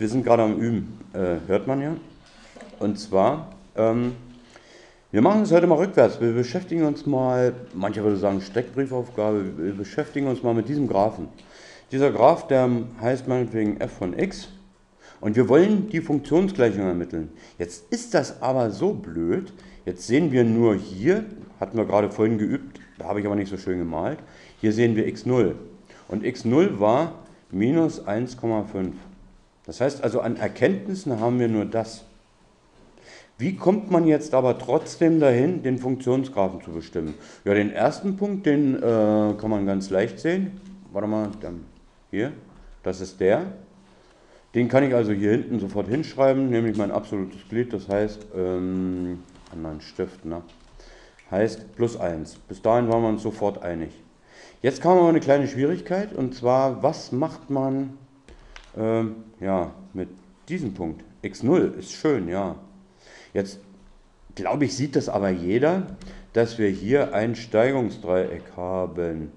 Wir sind gerade am Üben, hört man ja. Und zwar, wir machen es heute mal rückwärts. Wir beschäftigen uns mal, manche würde sagen Steckbriefaufgabe, wir beschäftigen uns mal mit diesem Graphen. Dieser Graph, der heißt meinetwegen f von x. Und wir wollen die Funktionsgleichung ermitteln. Jetzt ist das aber so blöd. Jetzt sehen wir nur hier, hatten wir gerade vorhin geübt, da habe ich aber nicht so schön gemalt. Hier sehen wir x0. Und x0 war minus 1,5. Das heißt also, an Erkenntnissen haben wir nur das. Wie kommt man jetzt aber trotzdem dahin, den Funktionsgraphen zu bestimmen? Ja, den ersten Punkt, den kann man ganz leicht sehen. Warte mal, dann hier, das ist der. Den kann ich also hier hinten sofort hinschreiben, nämlich mein absolutes Glied, das heißt, anderen Stift, ne? Heißt plus 1. Bis dahin waren wir uns sofort einig. Jetzt kam aber eine kleine Schwierigkeit, und zwar, was macht man ja, mit diesem Punkt? x0 ist schön, ja. Jetzt, glaube ich, sieht das aber jeder, dass wir hier ein Steigungsdreieck haben.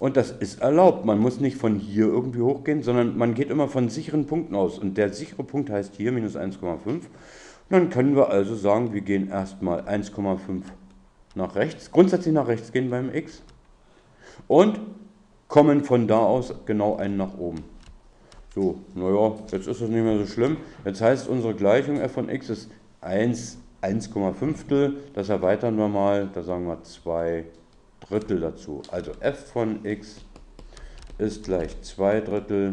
Und das ist erlaubt. Man muss nicht von hier irgendwie hochgehen, sondern man geht immer von sicheren Punkten aus. Und der sichere Punkt heißt hier minus 1,5. Dann können wir also sagen, wir gehen erstmal 1,5 nach rechts, grundsätzlich nach rechts gehen beim x und kommen von da aus genau einen nach oben. So, naja, jetzt ist das nicht mehr so schlimm. Jetzt heißt unsere Gleichung f von x ist 1,5. Das erweitern wir mal, da sagen wir 2/3 dazu. Also f von x ist gleich 2/3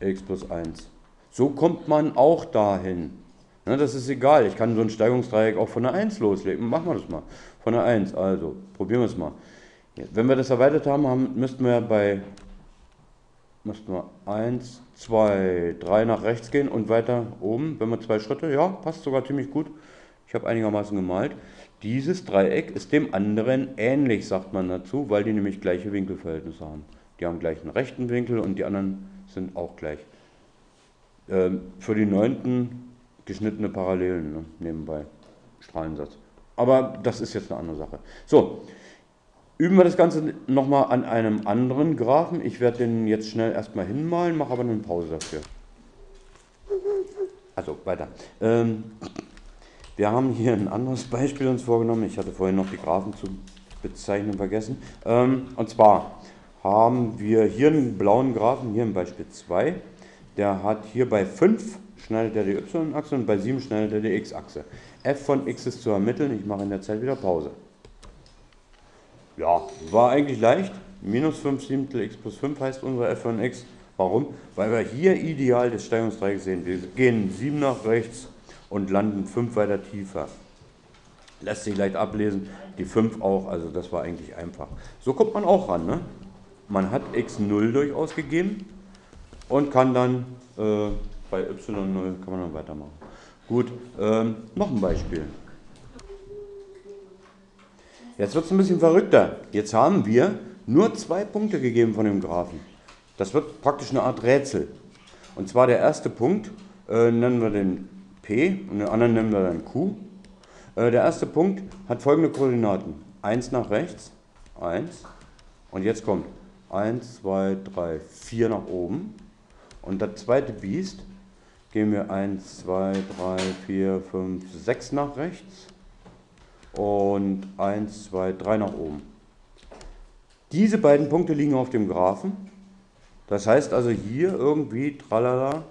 x plus 1. So kommt man auch dahin. Na, das ist egal, ich kann so ein Steigungsdreieck auch von der 1 loslegen. Machen wir das mal. Von der 1, also probieren wir es mal. Wenn wir das erweitert haben, müssten wir bei 1, 2, 3 nach rechts gehen und weiter oben, wenn wir 2 Schritte, ja, passt sogar ziemlich gut. Ich habe einigermaßen gemalt. Dieses Dreieck ist dem anderen ähnlich, sagt man dazu, weil die nämlich gleiche Winkelverhältnisse haben. Die haben gleich einen rechten Winkel und die anderen sind auch gleich. Für die 9. geschnittene Parallelen, ne, nebenbei, Strahlensatz. Aber das ist jetzt eine andere Sache. So, üben wir das Ganze nochmal an einem anderen Graphen. Ich werde den jetzt schnell erstmal hinmalen, mache aber eine Pause dafür. Also, weiter. Wir haben hier ein anderes Beispiel uns vorgenommen. Ich hatte vorhin noch die Graphen zu bezeichnen vergessen. Und zwar haben wir hier einen blauen Graphen, hier im Beispiel 2. Der hat hier bei 5 schneidet er die y-Achse und bei 7 schneidet er die x-Achse. f von x ist zu ermitteln. Ich mache in der Zeit wieder Pause. Ja, war eigentlich leicht. Minus 5/7 x plus 5 heißt unsere f von x. Warum? Weil wir hier ideal des Steigungsdreiecks sehen. Wir gehen 7 nach rechts und landen 5 weiter tiefer. Lässt sich leicht ablesen, die 5 auch, also das war eigentlich einfach. So kommt man auch ran, ne? Man hat x0 durchaus gegeben und kann dann bei y0 kann man dann weitermachen. Gut, noch ein Beispiel. Jetzt wird es ein bisschen verrückter. Jetzt haben wir nur 2 Punkte gegeben von dem Graphen. Das wird praktisch eine Art Rätsel. Und zwar der erste Punkt, nennen wir den P und den anderen nennen wir dann Q. Der erste Punkt hat folgende Koordinaten. 1 nach rechts, 1 und jetzt kommt 1, 2, 3, 4 nach oben und das zweite Biest gehen wir 1, 2, 3, 4, 5, 6 nach rechts und 1, 2, 3 nach oben. Diese beiden Punkte liegen auf dem Graphen, das heißt also hier irgendwie tralala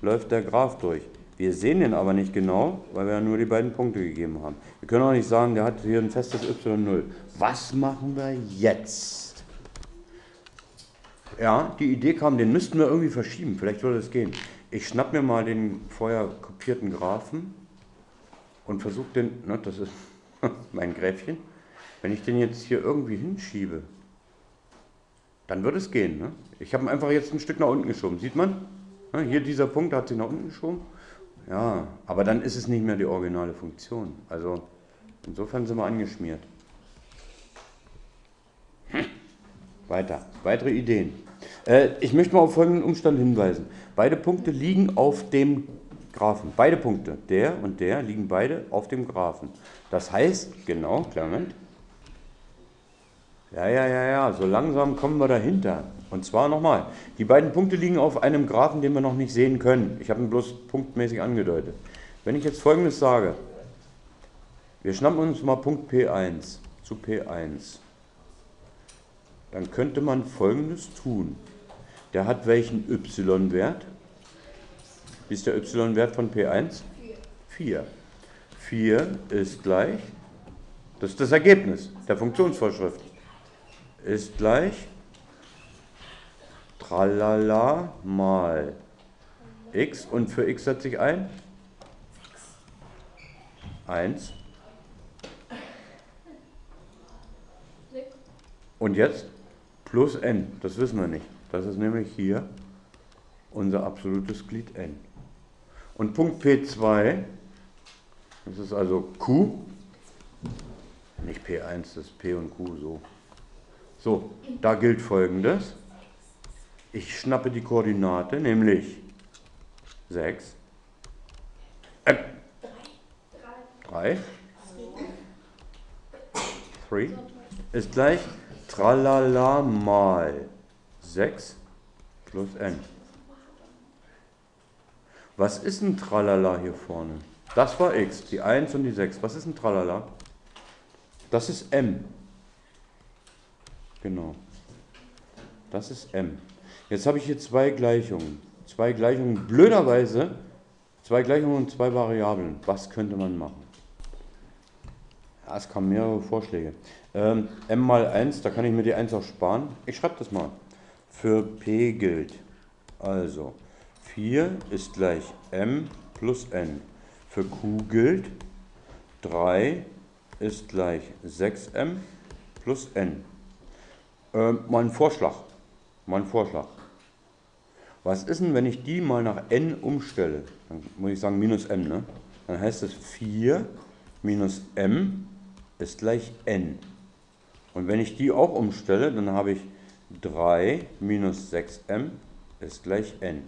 läuft der Graph durch. Wir sehen den aber nicht genau, weil wir ja nur die beiden Punkte gegeben haben. Wir können auch nicht sagen, der hat hier ein festes y0. Was machen wir jetzt? Ja, die Idee kam, den müssten wir irgendwie verschieben. Vielleicht würde es gehen. Ich schnapp mir mal den vorher kopierten Graphen und versuche den, ne, das ist mein Gräfchen, wenn ich den jetzt hier irgendwie hinschiebe, dann würde es gehen. Ne? Ich habe ihn einfach jetzt ein Stück nach unten geschoben. Sieht man? Hier dieser Punkt hat sich nach unten geschoben. Ja, aber dann ist es nicht mehr die originale Funktion. Also insofern sind wir angeschmiert. Weiter. Weitere Ideen. Ich möchte mal auf folgenden Umstand hinweisen. Beide Punkte liegen auf dem Graphen. Beide Punkte, der und der, liegen beide auf dem Graphen. Das heißt, genau, Clement. Ja, so langsam kommen wir dahinter. Und zwar nochmal, die beiden Punkte liegen auf einem Graphen, den wir noch nicht sehen können. Ich habe ihn bloß punktmäßig angedeutet. Wenn ich jetzt Folgendes sage, wir schnappen uns mal Punkt P1 zu P1, dann könnte man Folgendes tun. Der hat welchen y-Wert? Wie ist der y-Wert von P1? 4. 4 ist gleich, das ist das Ergebnis der Funktionsvorschrift, ist gleich tralala mal x, und für x setze ich ein 1. Und jetzt plus n, das wissen wir nicht. Das ist nämlich hier unser absolutes Glied n. Und Punkt P2, das ist also Q, nicht P1, das ist P und Q so. So, da gilt Folgendes. Ich schnappe die Koordinate, nämlich 6, 3, 3 ist gleich tralala mal 6 plus n. Was ist ein Tralala hier vorne? Das war x, die 1 und die 6. Was ist ein Tralala? Das ist m. Genau. Das ist m. Jetzt habe ich hier zwei Gleichungen. Zwei Gleichungen, blöderweise, zwei Gleichungen und zwei Variablen. Was könnte man machen? Ja, es kamen mehrere Vorschläge. M mal 1, da kann ich mir die 1 auch sparen. Ich schreibe das mal. Für p gilt. Also 4 ist gleich m plus n. Für q gilt 3 ist gleich 6m plus n. Mein Vorschlag. Was ist denn, wenn ich die mal nach n umstelle? Dann muss ich sagen minus m, ne? Dann heißt es 4 minus m ist gleich n. Und wenn ich die auch umstelle, dann habe ich 3 minus 6m ist gleich n.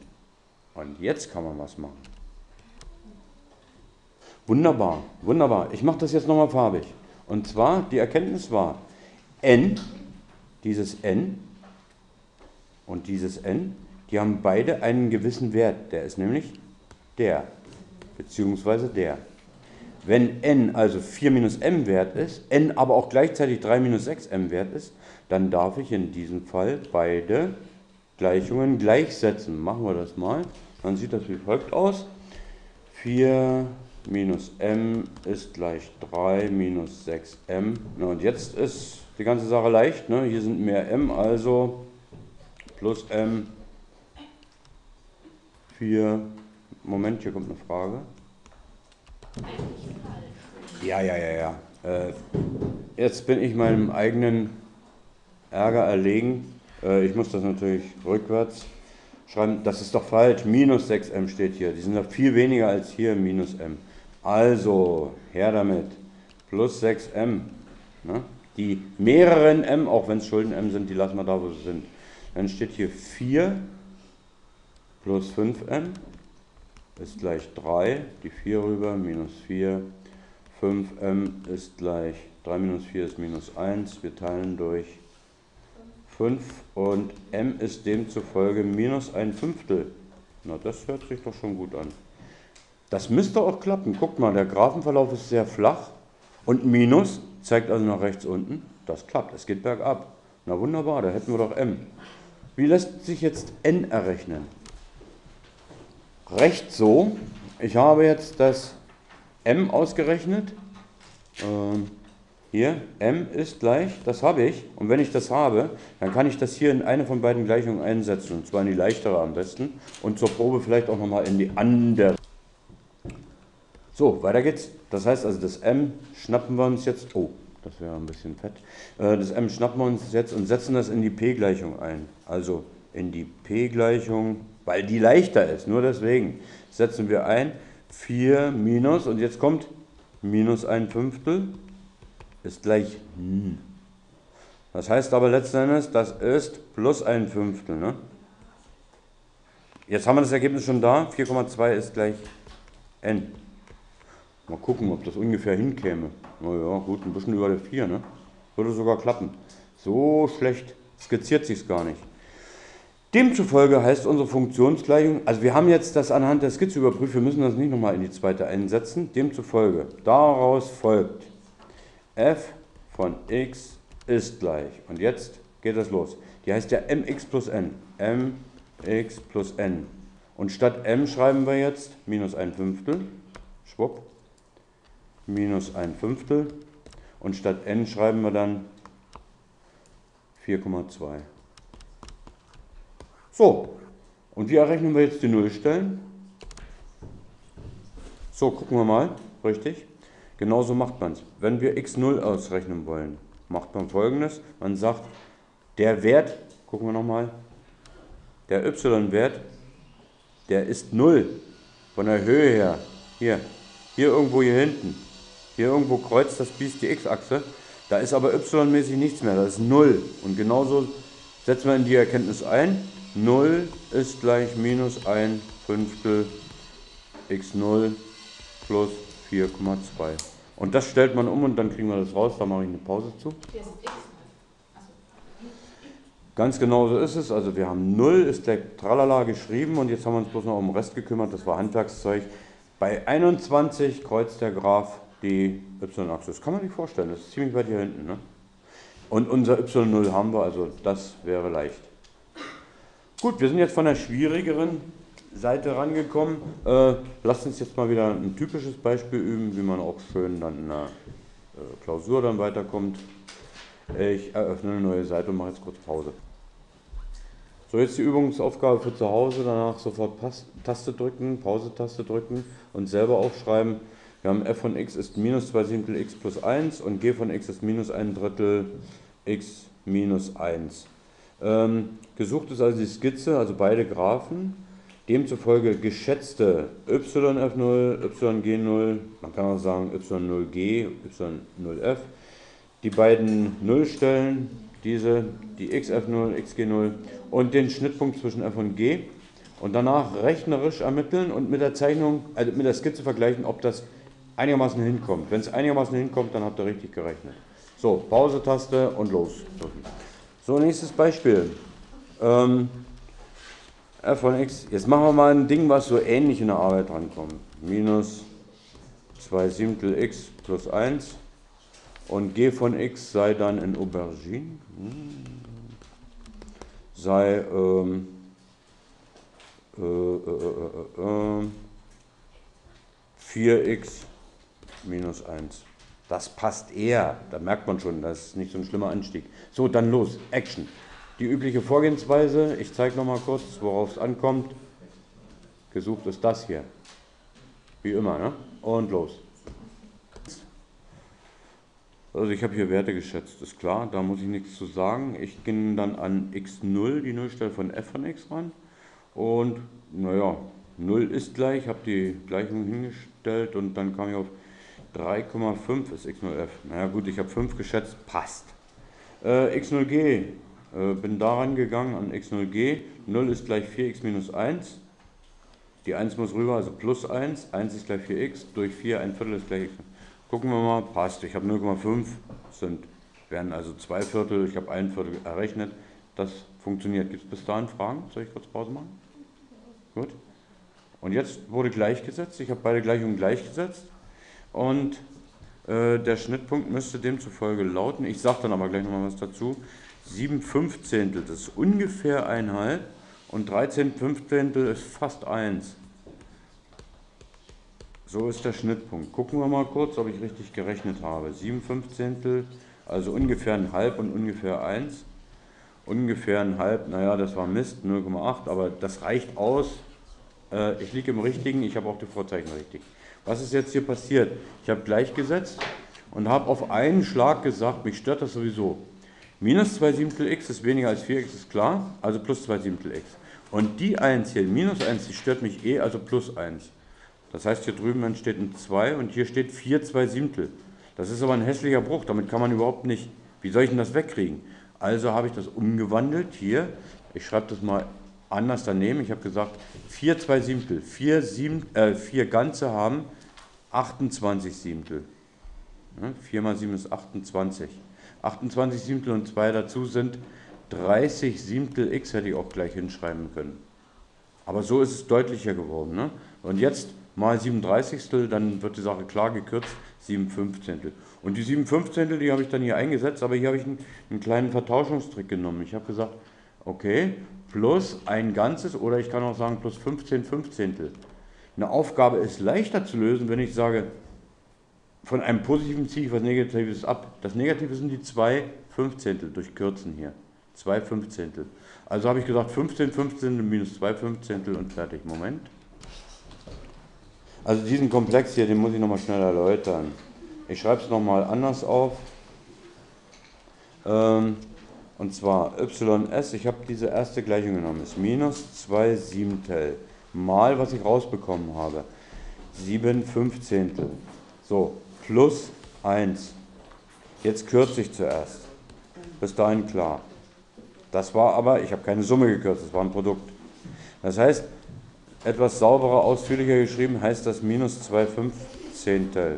Und jetzt kann man was machen. Wunderbar, wunderbar. Ich mache das jetzt nochmal farbig. Und zwar, die Erkenntnis war, n, dieses n und dieses n, die haben beide einen gewissen Wert. Der ist nämlich der, beziehungsweise der. Wenn n also 4 minus m wert ist, n aber auch gleichzeitig 3 minus 6 m wert ist, dann darf ich in diesem Fall beide Gleichungen gleichsetzen. Machen wir das mal. Dann sieht das wie folgt aus. 4 minus m ist gleich 3 minus 6m. Na, und jetzt ist die ganze Sache leicht. Ne? Hier sind mehr m, also plus m. 4, Moment, hier kommt eine Frage. Ja. Jetzt bin ich meinem eigenen Ärger erlegen. Ich muss das natürlich rückwärts schreiben. Das ist doch falsch. Minus 6m steht hier. Die sind doch viel weniger als hier minus m. Also, her damit. Plus 6m. Ne? Die mehreren m, auch wenn es Schulden m sind, die lassen wir da, wo sie sind. Dann steht hier 4 plus 5m. Ist gleich 3, die 4 rüber, minus 4, 5m ist gleich, 3 minus 4 ist minus 1, wir teilen durch 5 und m ist demzufolge minus 1/5. Na, das hört sich doch schon gut an. Das müsste auch klappen. Guckt mal, der Graphenverlauf ist sehr flach und minus zeigt also nach rechts unten. Das klappt, es geht bergab. Na wunderbar, da hätten wir doch m. Wie lässt sich jetzt n errechnen? Recht so, ich habe jetzt das m ausgerechnet, hier, m ist gleich, das habe ich, und wenn ich das habe, dann kann ich das hier in eine von beiden Gleichungen einsetzen, und zwar in die leichtere am besten, und zur Probe vielleicht auch nochmal in die andere. So, weiter geht's, das heißt also, das m schnappen wir uns jetzt, oh, das wäre ein bisschen fett, das m schnappen wir uns jetzt und setzen das in die p-Gleichung ein, also in die p-Gleichung, weil die leichter ist, nur deswegen setzen wir ein 4 minus, und jetzt kommt minus 1/5 ist gleich n. Das heißt aber letzten Endes, das ist plus 1/5. Ne? Jetzt haben wir das Ergebnis schon da, 4,2 ist gleich n. Mal gucken, ob das ungefähr hinkäme. Naja, gut, ein bisschen über der 4, ne? Würde sogar klappen. So schlecht skizziert sich es gar nicht. Demzufolge heißt unsere Funktionsgleichung, also wir haben jetzt das anhand der Skizze überprüft, wir müssen das nicht nochmal in die zweite einsetzen, demzufolge, daraus folgt, f von x ist gleich, und jetzt geht das los, die heißt ja mx plus n, und statt m schreiben wir jetzt minus ein Fünftel, schwupp, minus ein Fünftel, und statt n schreiben wir dann 4,2. So, und wie errechnen wir jetzt die Nullstellen? So, gucken wir mal, richtig. Genauso macht man es. Wenn wir x0 ausrechnen wollen, macht man Folgendes. Man sagt, der Wert, gucken wir nochmal, der y-Wert, der ist 0 von der Höhe her. Hier irgendwo hier hinten. Hier irgendwo kreuzt das Biest die x-Achse. Da ist aber y-mäßig nichts mehr, da ist 0. Und genauso setzen wir in die Erkenntnis ein. 0 ist gleich minus 1 Fünftel x0 plus 4,2. Und das stellt man um und dann kriegen wir das raus. Da mache ich eine Pause zu. Ganz genau so ist es. Also wir haben 0 ist der Tralala geschrieben und jetzt haben wir uns bloß noch um den Rest gekümmert. Das war Handwerkszeug. Bei 21 kreuzt der Graph die y-Achse. Das kann man sich vorstellen. Das ist ziemlich weit hier hinten. Ne? Und unser y0 haben wir. Also das wäre leicht. Gut, wir sind jetzt von der schwierigeren Seite rangekommen. Lasst uns jetzt mal wieder ein typisches Beispiel üben, wie man auch schön dann in der Klausur dann weiterkommt. Ich eröffne eine neue Seite und mache jetzt kurz Pause. So, jetzt die Übungsaufgabe für zu Hause. Danach sofort Taste drücken, Pause-Taste drücken und selber aufschreiben. Wir haben f von x ist minus 2 Siebtel x plus 1 und g von x ist minus 1 Drittel x minus 1. Gesucht ist also die Skizze, also beide Graphen, demzufolge geschätzte yf0, yg0, man kann auch sagen y0g, y0f, die beiden Nullstellen, die xf0, xg0 und den Schnittpunkt zwischen f und g und danach rechnerisch ermitteln und mit der Zeichnung, also mit der Skizze vergleichen, ob das einigermaßen hinkommt. Wenn es einigermaßen hinkommt, dann habt ihr richtig gerechnet. So, Pause-Taste und los. So, nächstes Beispiel. F von x. Jetzt machen wir mal ein Ding, was so ähnlich in der Arbeit rankommt. Minus 2 Siebtel x plus 1 und g von x sei dann in Aubergine, sei 4x minus 1. Das passt eher, da merkt man schon, das ist nicht so ein schlimmer Anstieg. So, dann los, Action. Die übliche Vorgehensweise, ich zeige nochmal kurz, worauf es ankommt. Gesucht ist das hier. Wie immer, ne? Und los. Also ich habe hier Werte geschätzt, ist klar, da muss ich nichts zu sagen. Ich ging dann an x0, die Nullstelle von f von x ran. Und naja, 0 ist gleich, habe die Gleichung hingestellt und dann kam ich auf 3,5 ist x0f. Na gut, ich habe 5 geschätzt, passt. x0g, bin daran gegangen an x0g. 0 ist gleich 4x minus 1. Die 1 muss rüber, also plus 1. 1 ist gleich 4x, durch 4 ein Viertel ist gleich x. Gucken wir mal, passt. Ich habe 0,5, werden also 2 Viertel, ich habe 1 Viertel errechnet. Das funktioniert. Gibt es bis dahin Fragen? Soll ich kurz Pause machen? Gut. Und jetzt wurde gleichgesetzt. Ich habe beide Gleichungen gleichgesetzt. Und der Schnittpunkt müsste demzufolge lauten, ich sage dann aber gleich nochmal was dazu, 7/15, das ist ungefähr 1/2 und 13/15 ist fast 1. So ist der Schnittpunkt. Gucken wir mal kurz, ob ich richtig gerechnet habe. 7/15, also ungefähr 1/2 und ungefähr 1. Ungefähr 1/2, naja, das war Mist, 0,8, aber das reicht aus. Ich liege im Richtigen, ich habe auch die Vorzeichen richtig. Was ist jetzt hier passiert? Ich habe gleichgesetzt und habe auf einen Schlag gesagt, mich stört das sowieso. Minus 2 Siebtel x ist weniger als 4x, ist klar, also plus 2 Siebtel x. Und die 1 hier, minus 1, die stört mich eh, also plus 1. Das heißt, hier drüben entsteht ein 2 und hier steht 4 2 Siebtel. Das ist aber ein hässlicher Bruch, damit kann man überhaupt nicht, wie soll ich denn das wegkriegen? Also habe ich das umgewandelt hier, ich schreibe das mal anders daneben, ich habe gesagt, 4 2 Siebtel, 4 Ganze haben 28 Siebtel. 4 mal 7 ist 28. 28 Siebtel und 2 dazu sind 30/7 x hätte ich auch gleich hinschreiben können. Aber so ist es deutlicher geworden. Ne? Und jetzt mal 37., dann wird die Sache klar gekürzt, 7/15. Und die 7/15, die habe ich dann hier eingesetzt, aber hier habe ich einen kleinen Vertauschungstrick genommen. Ich habe gesagt, okay, plus ein Ganzes, oder ich kann auch sagen plus 15/15. Eine Aufgabe ist leichter zu lösen, wenn ich sage, von einem Positiven ziehe ich was Negatives ab. Das Negative sind die 2/15 durch Kürzen hier. 2/15. Also habe ich gesagt 15/15 minus 2/15 und fertig. Moment. Also diesen Komplex hier, den muss ich nochmal schnell erläutern. Ich schreibe es nochmal anders auf. Und zwar ys, ich habe diese erste Gleichung genommen, ist minus 2/7 mal, was ich rausbekommen habe, 7/15. So, plus 1. Jetzt kürze ich zuerst. Bis dahin klar. Das war aber, ich habe keine Summe gekürzt, das war ein Produkt. Das heißt, etwas sauberer, ausführlicher geschrieben, heißt das minus 2/15.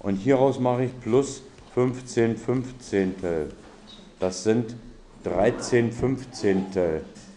Und hieraus mache ich plus 15/15. Das sind 13/15.